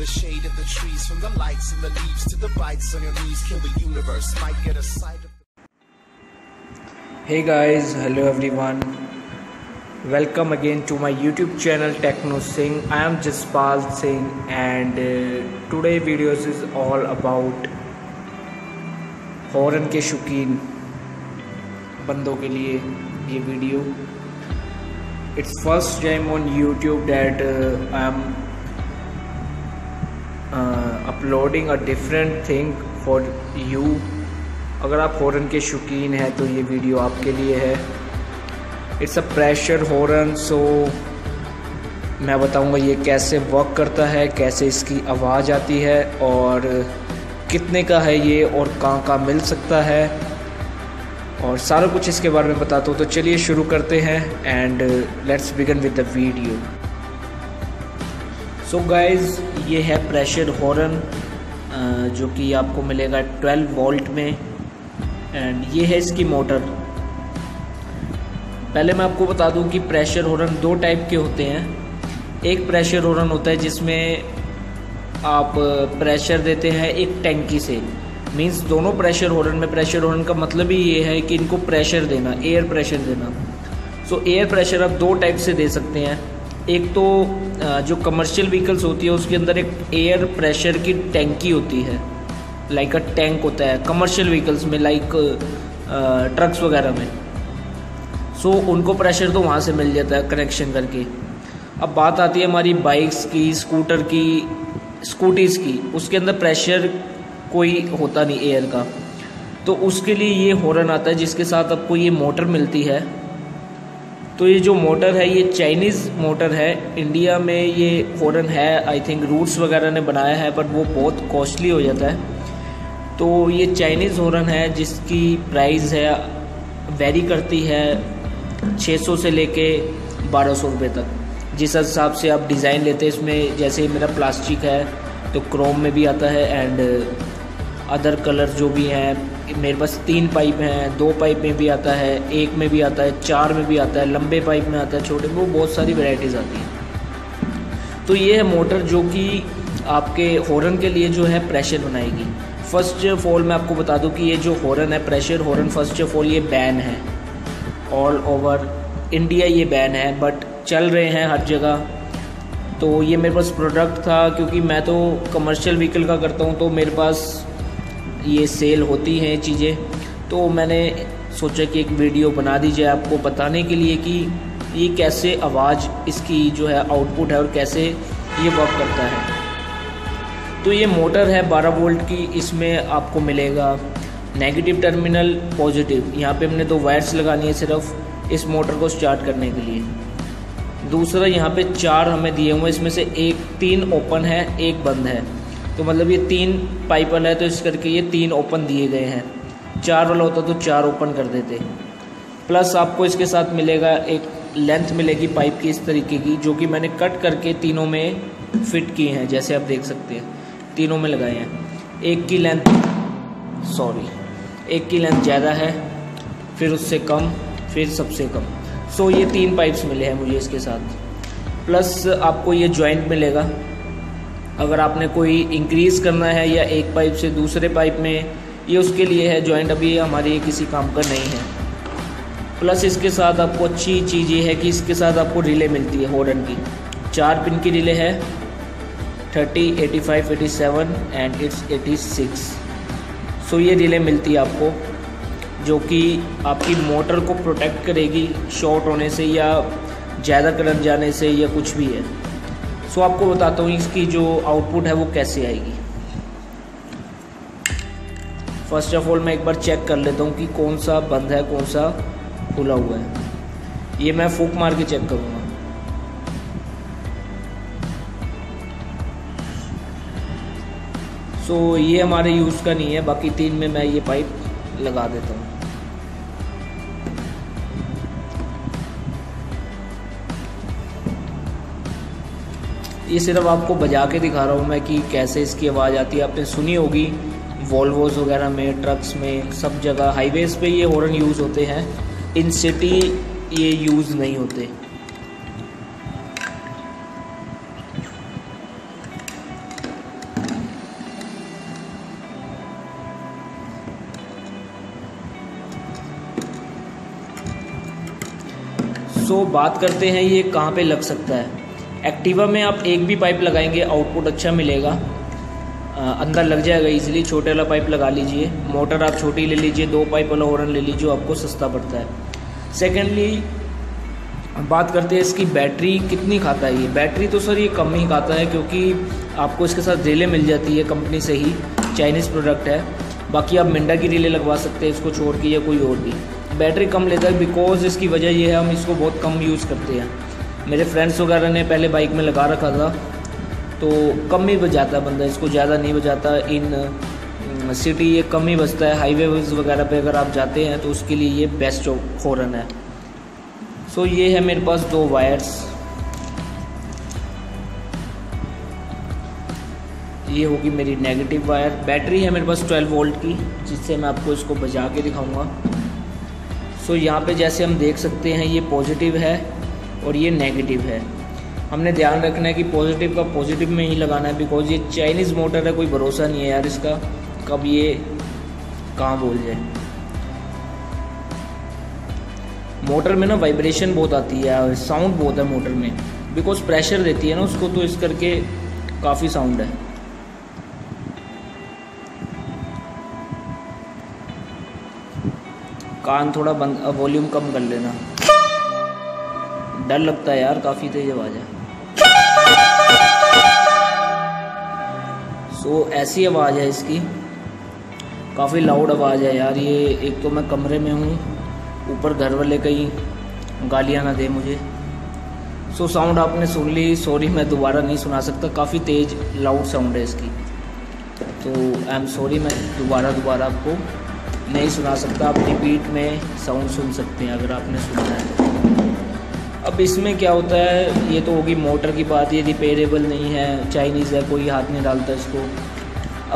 the shade of the trees, from the lights and the leaves to the bites on your knees. Kill the universe, might get a sight of the... Hey guys, hello everyone. Welcome again to my YouTube channel Techno Singh. I am Jaspal Singh, and today videos is all about horn के शौकीन बंदों के लिए ये video. It's first time on YouTube that I am uploading a different thing for you. अगर आप horn के शौकीन हैं तो ये वीडियो आपके लिए है. It's a pressure horn, so मैं बताऊंगा ये कैसे वर्क करता है, कैसे इसकी आवाज़ आती है और कितने का है ये और कहाँ मिल सकता है और सारा कुछ इसके बारे में बताता हूँ. तो चलिए शुरू करते हैं and let's begin with the video. So guys, ये है प्रेशर हॉर्न जो कि आपको मिलेगा 12 वोल्ट में, एंड ये है इसकी मोटर. पहले मैं आपको बता दूं कि प्रेशर हॉर्न दो टाइप के होते हैं. एक प्रेशर हॉर्न होता है जिसमें आप प्रेशर देते हैं एक टैंकी से. मींस दोनों प्रेशर हॉर्न में, प्रेशर हॉर्न का मतलब ही ये है कि इनको प्रेशर देना, एयर प्रेशर देना. सो एयर प्रेशर आप दो टाइप से दे सकते हैं. एक तो जो कमर्शियल व्हीकल्स होती है उसके अंदर एक एयर प्रेशर की टैंकी होती है, लाइक अ टैंक होता है कमर्शियल व्हीकल्स में, लाइक ट्रक्स वगैरह में. सो उनको प्रेशर तो वहाँ से मिल जाता है कनेक्शन करके. अब बात आती है हमारी बाइक्स की, स्कूटर की, स्कूटीज़ की. उसके अंदर प्रेशर कोई होता नहीं एयर का, तो उसके लिए ये हॉर्न आता है जिसके साथ आपको ये मोटर मिलती है. तो ये जो मोटर है ये चाइनीज़ मोटर है. इंडिया में ये हॉर्न है, आई थिंक रूट्स वगैरह ने बनाया है, बट वो बहुत कॉस्टली हो जाता है. तो ये चाइनीज़ हॉर्न है जिसकी प्राइस है, वेरी करती है 600 से लेके 1200 रुपये तक, जिस हिसाब से आप डिज़ाइन लेते हैं इसमें. जैसे मेरा प्लास्टिक है तो क्रोम में भी आता है एंड अदर कलर जो भी हैं. मेरे पास 3 पाइप हैं, 2 पाइप में भी आता है, 1 में भी आता है, 4 में भी आता है, लंबे पाइप में आता है, छोटे में, वो बहुत सारी वैरायटीज़ आती हैं. तो ये है मोटर जो कि आपके हॉर्न के लिए जो है प्रेशर बनाएगी. फर्स्ट ऑफ ऑल मैं आपको बता दूँ कि ये जो हॉर्न है, pressure horn, first of all ये बैन है. ऑल ओवर इंडिया ये बैन है, बट चल रहे हैं हर जगह. तो ये मेरे पास प्रोडक्ट था क्योंकि मैं तो कमर्शियल व्हीकल का करता हूँ, तो मेरे पास ये सेल होती हैं चीज़ें. तो मैंने सोचा कि एक वीडियो बना दी जाए आपको बताने के लिए कि ये कैसे आवाज़ इसकी जो है आउटपुट है और कैसे ये वर्क करता है. तो ये मोटर है 12 वोल्ट की. इसमें आपको मिलेगा नेगेटिव टर्मिनल, पॉजिटिव. यहाँ पर हमने 2 वायर्स लगानी है सिर्फ इस मोटर को स्टार्ट करने के लिए. दूसरा, यहाँ पे 4 हमें दिए हुए हैं, इसमें से एक 3 ओपन है, 1 बंद है. तो मतलब ये 3 पाइपल है, तो इस करके ये 3 ओपन दिए गए हैं. 4 वाला होता तो 4 ओपन कर देते. प्लस आपको इसके साथ मिलेगा एक लेंथ मिलेगी पाइप की इस तरीके की, जो कि मैंने कट करके तीनों में फिट की हैं. जैसे आप देख सकते हैं तीनों में लगाए हैं. एक की लेंथ ज़्यादा है, फिर उससे कम, फिर सबसे कम. सो ये 3 पाइप्स मिले हैं मुझे इसके साथ. प्लस आपको ये जॉइंट मिलेगा. अगर आपने कोई इंक्रीज़ करना है या एक पाइप से दूसरे पाइप में, ये उसके लिए है जॉइंट. अभी हमारे किसी काम का नहीं है. प्लस इसके साथ आपको अच्छी चीज़ ये है कि इसके साथ आपको रिले मिलती है हॉर्न की. 4 पिन की रिले है, 30, 85, 87 एंड इट्स 86. सो ये रिले मिलती है आपको जो कि आपकी मोटर को प्रोटेक्ट करेगी शॉर्ट होने से या ज़्यादा करंट जाने से या कुछ भी है. सो आपको बताता हूँ इसकी जो आउटपुट है वो कैसे आएगी. फर्स्ट ऑफ ऑल मैं एक बार चेक कर लेता हूँ कि कौन सा बंद है, कौन सा खुला हुआ है. ये मैं फूंक मार के चेक करूँगा. सो ये हमारे यूज़ का नहीं है, बाकी 3 में मैं ये पाइप लगा देता हूँ. ये सिर्फ आपको बजा के दिखा रहा हूँ मैं कि कैसे इसकी आवाज़ आती है. आपने सुनी होगी वॉल्वोज वगैरह में, ट्रक्स में, सब जगह हाईवेज़ पे ये हॉर्न यूज़ होते हैं. इन सिटी ये यूज़ नहीं होते. सो बात करते हैं ये कहाँ पे लग सकता है। एक्टिवा में आप एक भी पाइप लगाएंगे आउटपुट अच्छा मिलेगा, अंदर लग जाएगा इजीली। छोटे वाला पाइप लगा लीजिए, मोटर आप छोटी ले लीजिए, 2 पाइप वाला हॉर्न ले लीजिए, जो आपको सस्ता पड़ता है। सेकेंडली बात करते हैं इसकी बैटरी कितनी खाता है। ये बैटरी तो सर ये कम ही खाता है, क्योंकि आपको इसके साथ रिले मिल जाती है कंपनी से ही, चाइनीज़ प्रोडक्ट है। बाकी आप मिंडा की रिले लगवा सकते हैं इसको छोड़ के, या कोई और भी। बैटरी कम लेता है बिकॉज इसकी वजह ये है, हम इसको बहुत कम यूज़ करते हैं। मेरे फ्रेंड्स वगैरह ने पहले बाइक में लगा रखा था, तो कम ही बजाता है बंदा इसको, ज़्यादा नहीं बजाता। इन सिटी ये कम ही बजता है, हाईवेज वगैरह पे अगर आप जाते हैं तो उसके लिए ये बेस्ट हॉर्न है। सो ये है मेरे पास 2 वायर्स, ये होगी मेरी नेगेटिव वायर। बैटरी है मेरे पास 12 वोल्ट की, जिससे मैं आपको इसको बजा के दिखाऊंगा। सो यहाँ पे जैसे हम देख सकते हैं ये पॉजिटिव है और ये नेगेटिव है। हमने ध्यान रखना है कि पॉजिटिव का पॉजिटिव में ही लगाना है, बिकॉज ये चाइनीज़ मोटर है, कोई भरोसा नहीं है यार इसका, कब ये कहाँ बोल जाए। मोटर में ना वाइब्रेशन बहुत आती है, साउंड बहुत है मोटर में, बिकॉज प्रेशर देती है ना उसको, तो इस करके काफ़ी साउंड है। कान थोड़ा बंद, वॉल्यूम कम कर लेना, डर लगता है यार, काफ़ी तेज आवाज़ है। सो ऐसी आवाज़ है इसकी, काफ़ी लाउड आवाज़ है यार ये। एक तो मैं कमरे में हूँ, ऊपर घर वाले कहीं गालियाँ ना दे मुझे। सो साउंड आपने सुन ली, सॉरी मैं दोबारा नहीं सुना सकता, काफ़ी तेज लाउड साउंड है इसकी, तो आई एम सॉरी मैं दोबारा आपको नहीं सुना सकता। आप रिपीट में साउंड सुन सकते हैं अगर आपने सुनना है। अब इसमें क्या होता है, ये तो होगी मोटर की बात, ये रिपेयरेबल नहीं है, चाइनीज़ है, कोई हाथ नहीं डालता इसको।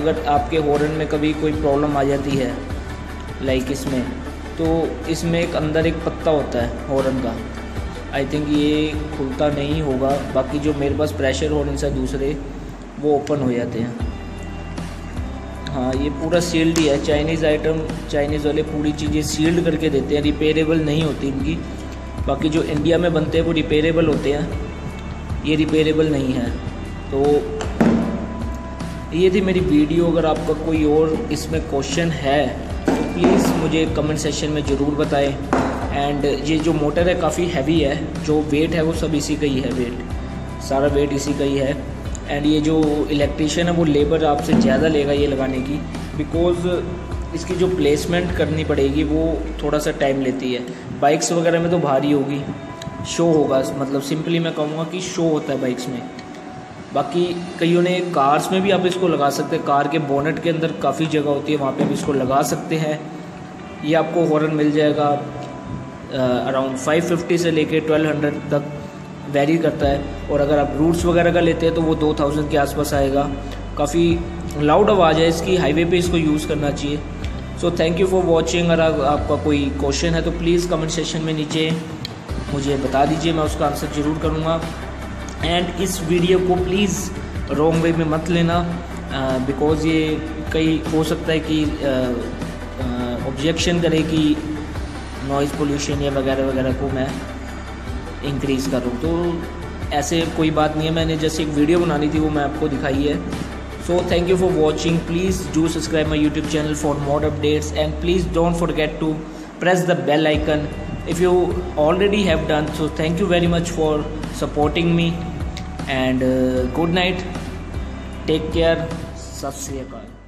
अगर आपके हॉर्न में कभी कोई प्रॉब्लम आ जाती है लाइक इसमें, तो इसमें एक अंदर एक पत्ता होता है हॉर्न का, आई थिंक ये खुलता नहीं होगा। बाकी जो मेरे पास प्रेशर हॉर्न से दूसरे, वो ओपन हो जाते हैं। हाँ, ये पूरा सील्ड ही है, चाइनीज़ आइटम, चाइनीज़ वाले पूरी चीज़ें सील्ड करके देते हैं, रिपेयरेबल नहीं होती इनकी। बाकी जो इंडिया में बनते हैं वो रिपेयरेबल होते हैं, ये रिपेयरेबल नहीं है। तो ये थी मेरी वीडियो। अगर आपका कोई और इसमें क्वेश्चन है तो प्लीज़ मुझे कमेंट सेक्शन में ज़रूर बताएं। एंड ये जो मोटर है काफ़ी हैवी है, जो वेट है वो सब इसी का ही है, वेट सारा वेट इसी का ही है। एंड ये जो इलेक्ट्रिशियन है वो लेबर आपसे ज़्यादा लेगा ये लगाने की, बिकॉज इसकी जो प्लेसमेंट करनी पड़ेगी वो थोड़ा सा टाइम लेती है। बाइक्स वगैरह में तो भारी होगी, शो होगा, मतलब सिंपली मैं कहूँगा कि शो होता है बाइक्स में। बाकी कईयों ने कार्स में भी आप इसको लगा सकते हैं, कार के बोनेट के अंदर काफ़ी जगह होती है, वहाँ पे आप इसको लगा सकते हैं। ये आपको हॉर्न मिल जाएगा अराउंड 550 से लेके 1200 तक वेरी करता है। और अगर आप रूट्स वगैरह का लेते हैं तो वो 2000 के आसपास आएगा। काफ़ी लाउड आवाज़ है इसकी, हाईवे पे इसको यूज़ करना चाहिए। So thank you for watching. अगर आपका कोई क्वेश्चन है तो प्लीज़ कमेंट सेक्शन में नीचे मुझे बता दीजिए, मैं उसका आंसर ज़रूर करूँगा। एंड इस वीडियो को प्लीज़ रॉन्ग वे में मत लेना, बिकॉज़ ये कई हो सकता है कि ऑब्जेक्शन करे कि नॉइज़ पोल्यूशन या वगैरह वगैरह को मैं इंक्रीज़ करूँ, तो ऐसे कोई बात नहीं है। मैंने जैसे एक वीडियो बनानी थी वो मैं आपको दिखाई है। So thank you for watching. Please do subscribe my YouTube channel for more updates, and please don't forget to press the bell icon if you already have done so. Thank you very much for supporting me, and good night, take care, sat sri akal.